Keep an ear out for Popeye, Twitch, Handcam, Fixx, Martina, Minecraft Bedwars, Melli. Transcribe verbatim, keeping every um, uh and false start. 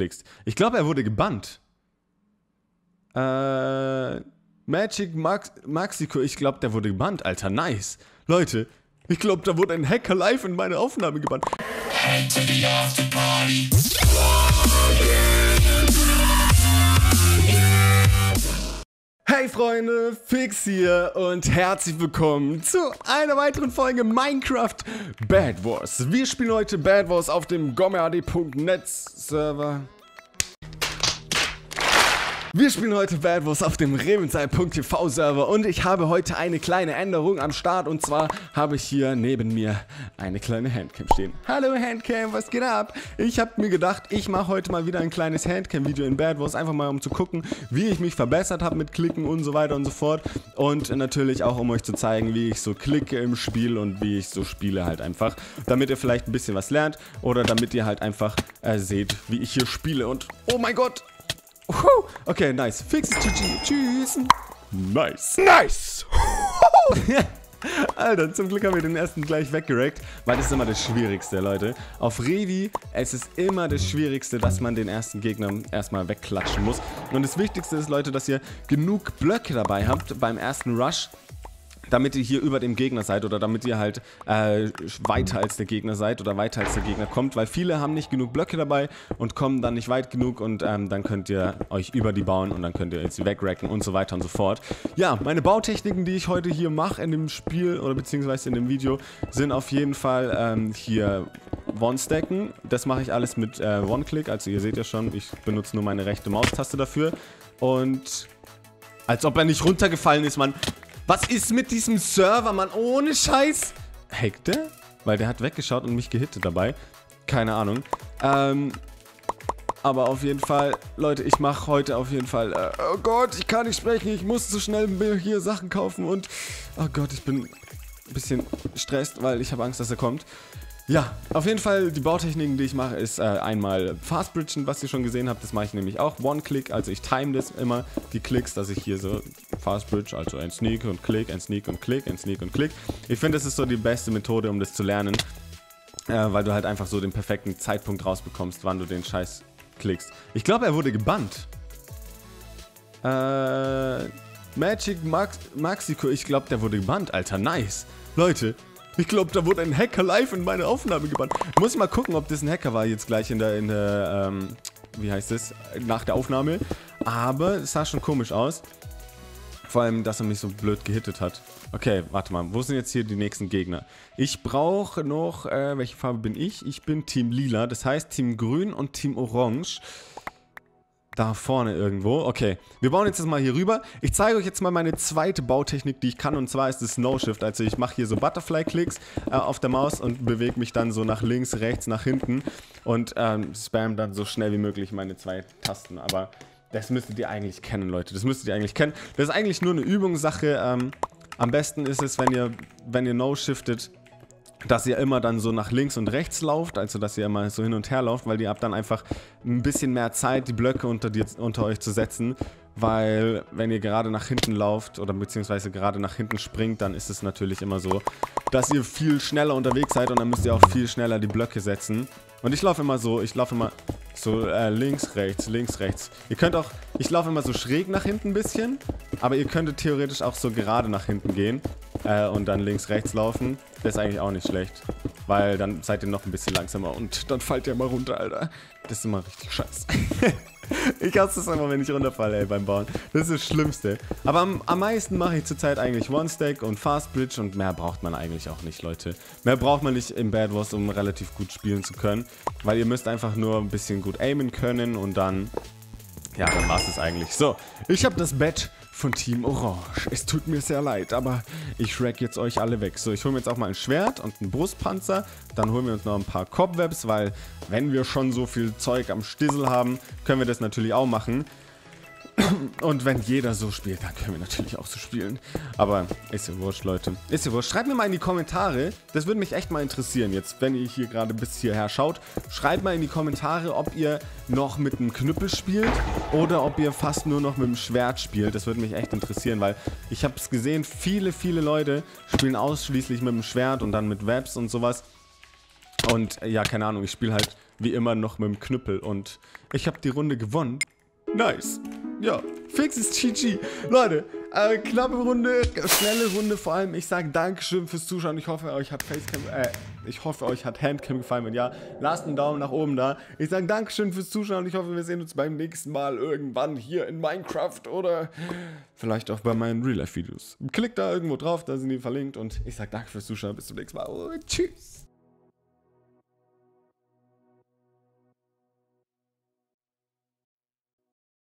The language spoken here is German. klickst. Ich glaube, er wurde gebannt. Äh, Magic Max Mexico, ich glaube, der wurde gebannt, Alter, nice. Leute, ich glaube, da wurde ein Hacker live in meine Aufnahme gebannt. Hey Freunde, Fix hier und herzlich willkommen zu einer weiteren Folge Minecraft Bedwars. Wir spielen heute Bedwars auf dem GOMEAD punkt net Server. Wir spielen heute Bedwars auf dem Remensei punkt t v Server und ich habe heute eine kleine Änderung am Start, und zwar habe ich hier neben mir eine kleine Handcam stehen. Hallo Handcam, was geht ab? Ich habe mir gedacht, ich mache heute mal wieder ein kleines Handcam-Video in Bedwars, einfach mal um zu gucken, wie ich mich verbessert habe mit Klicken und so weiter und so fort, und natürlich auch um euch zu zeigen, wie ich so klicke im Spiel und wie ich so spiele halt einfach, damit ihr vielleicht ein bisschen was lernt oder damit ihr halt einfach äh, seht, wie ich hier spiele. Und oh mein Gott! Okay, nice. Fix es, G G. Tschüss. Nice. Nice. Alter, zum Glück haben wir den ersten gleich weggerackt, weil das ist immer das Schwierigste, Leute. Auf Revi, es ist immer das Schwierigste, dass man den ersten Gegner erstmal wegklatschen muss. Und das Wichtigste ist, Leute, dass ihr genug Blöcke dabei habt beim ersten Rush, damit ihr hier über dem Gegner seid oder damit ihr halt äh, weiter als der Gegner seid oder weiter als der Gegner kommt, weil viele haben nicht genug Blöcke dabei und kommen dann nicht weit genug, und ähm, dann könnt ihr euch über die bauen und dann könnt ihr jetzt wegracken und so weiter und so fort. Ja, meine Bautechniken, die ich heute hier mache in dem Spiel oder beziehungsweise in dem Video, sind auf jeden Fall ähm, hier One-Stacken. Das mache ich alles mit äh, One-Click, also ihr seht ja schon, ich benutze nur meine rechte Maustaste dafür. Und als ob er nicht runtergefallen ist, Mann. Was ist mit diesem Server, Mann? Ohne Scheiß. Hackt der? Weil der hat weggeschaut und mich gehittet dabei. Keine Ahnung. Ähm, aber auf jeden Fall, Leute, ich mache heute auf jeden Fall... Äh, oh Gott, ich kann nicht sprechen. Ich muss so schnell hier Sachen kaufen und... Oh Gott, ich bin ein bisschen gestresst, weil ich habe Angst, dass er kommt. Ja, auf jeden Fall, die Bautechniken, die ich mache, ist äh, einmal Fastbridgen, was ihr schon gesehen habt. Das mache ich nämlich auch. One-Click, also ich time das immer, die Klicks, dass ich hier so Fastbridge, also ein Sneak und Klick, ein Sneak und Klick, ein Sneak und Klick. Ich finde, das ist so die beste Methode, um das zu lernen, äh, weil du halt einfach so den perfekten Zeitpunkt rausbekommst, wann du den Scheiß klickst. Ich glaube, er wurde gebannt. Äh, Magic Max Mexico, ich glaube, der wurde gebannt, Alter, nice. Leute, ich glaube, da wurde ein Hacker live in meine Aufnahme gebannt. Muss ich mal gucken, ob das ein Hacker war jetzt gleich in der, in der ähm, wie heißt das, nach der Aufnahme. Aber es sah schon komisch aus. Vor allem, dass er mich so blöd gehittet hat. Okay, warte mal, wo sind jetzt hier die nächsten Gegner? Ich brauche noch, äh, welche Farbe bin ich? Ich bin Team Lila, das heißt Team Grün und Team Orange. Da vorne irgendwo. Okay, wir bauen jetzt das mal hier rüber. Ich zeige euch jetzt mal meine zweite Bautechnik, die ich kann, und zwar ist das No-Shift. Also ich mache hier so Butterfly-Klicks äh, auf der Maus und bewege mich dann so nach links, rechts, nach hinten und ähm, spam dann so schnell wie möglich meine zwei Tasten. Aber das müsstet ihr eigentlich kennen, Leute. Das müsstet ihr eigentlich kennen. Das ist eigentlich nur eine Übungssache. Ähm, am besten ist es, wenn ihr, wenn ihr No-Shiftet, dass ihr immer dann so nach links und rechts lauft, also dass ihr immer so hin und her lauft, weil ihr habt dann einfach ein bisschen mehr Zeit, die Blöcke unter, die, unter euch zu setzen, weil wenn ihr gerade nach hinten lauft oder beziehungsweise gerade nach hinten springt, dann ist es natürlich immer so, dass ihr viel schneller unterwegs seid und dann müsst ihr auch viel schneller die Blöcke setzen. Und ich laufe immer so, ich laufe immer so äh, links, rechts, links, rechts. Ihr könnt auch, ich laufe immer so schräg nach hinten ein bisschen, aber ihr könntet theoretisch auch so gerade nach hinten gehen. Äh, und dann links, rechts laufen. Das ist eigentlich auch nicht schlecht, weil dann seid ihr noch ein bisschen langsamer und dann fallt ihr mal runter, Alter. Das ist immer richtig scheiße. Ich hasse das immer, wenn ich runterfalle, ey, beim Bauen. Das ist das Schlimmste. Aber am, am meisten mache ich zurzeit eigentlich One-Stack und Fast-Bridge, und mehr braucht man eigentlich auch nicht, Leute. Mehr braucht man nicht im Bedwars, um relativ gut spielen zu können, weil ihr müsst einfach nur ein bisschen gut aimen können und dann... Ja, dann war es das eigentlich. So, ich habe das Bett von Team Orange. Es tut mir sehr leid, aber ich rack jetzt euch alle weg. So, ich hole mir jetzt auch mal ein Schwert und einen Brustpanzer. Dann holen wir uns noch ein paar Cobwebs, weil wenn wir schon so viel Zeug am Stissel haben, können wir das natürlich auch machen. Und wenn jeder so spielt, dann können wir natürlich auch so spielen. Aber ist ja wurscht, Leute. Ist ja wurscht. Schreibt mir mal in die Kommentare. Das würde mich echt mal interessieren jetzt, wenn ihr hier gerade bis hierher schaut. Schreibt mal in die Kommentare, ob ihr noch mit einem Knüppel spielt oder ob ihr fast nur noch mit dem Schwert spielt. Das würde mich echt interessieren, weil ich habe es gesehen, viele, viele Leute spielen ausschließlich mit dem Schwert und dann mit Webs und sowas. Und ja, keine Ahnung, ich spiele halt wie immer noch mit dem Knüppel. Und ich habe die Runde gewonnen. Nice. Ja, fix ist G G. Leute, äh, knappe Runde, schnelle Runde vor allem. Ich sage Dankeschön fürs Zuschauen. Ich hoffe, euch hat Facecam, äh, ich hoffe, euch hat Handcam gefallen. Wenn ja, lasst einen Daumen nach oben da. Ich sage Dankeschön fürs Zuschauen. Ich hoffe, wir sehen uns beim nächsten Mal irgendwann hier in Minecraft oder vielleicht auch bei meinen Real-Life-Videos. Klickt da irgendwo drauf, da sind die verlinkt. Und ich sage danke fürs Zuschauen. Bis zum nächsten Mal. Und tschüss.